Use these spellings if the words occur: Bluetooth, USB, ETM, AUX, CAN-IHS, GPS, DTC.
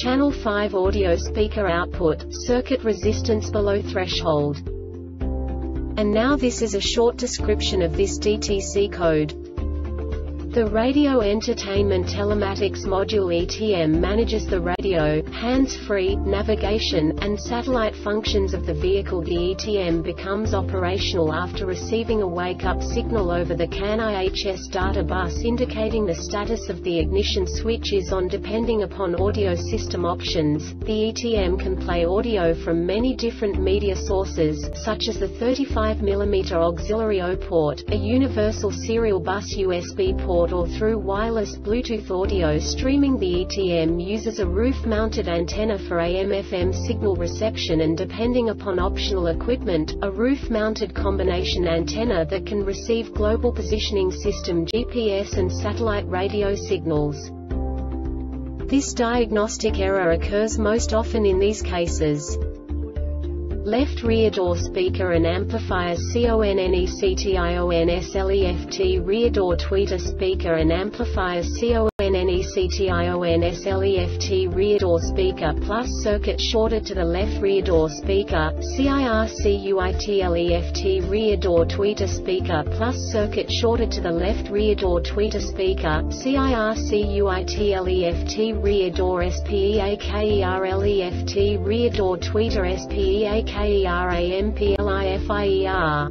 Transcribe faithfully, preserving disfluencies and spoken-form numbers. channel five audio speaker output, circuit resistance below threshold. And now this is a short description of this D T C code. The Radio Entertainment Telematics Module E T M manages the radio, hands-free, navigation, and satellite functions of the vehicle. The E T M becomes operational after receiving a wake-up signal over the C A N I H S data bus indicating the status of the ignition switch is on. Depending upon audio system options, the E T M can play audio from many different media sources, such as the thirty-five millimeter auxiliary O port, a universal serial bus U S B port, or through wireless Bluetooth audio streaming. The E T M uses a roof-mounted antenna for A M F M signal reception and, depending upon optional equipment, a roof-mounted combination antenna that can receive global positioning system G P S and satellite radio signals. This diagnostic error occurs most often in these cases: left rear door speaker and amplifier C O N N E C T I O N S L E F T, rear door tweeter speaker and amplifier C O N N E C T I O N S L E F T, rear door speaker plus circuit shorted to the left rear door speaker, C I R C U I T L E F T, rear door tweeter speaker plus circuit shorted to the left rear door tweeter speaker, C I R C U I T L E F T, rear door S P E A K E R L E F T, rear door tweeter S P E A K E R A M P L I F I E R.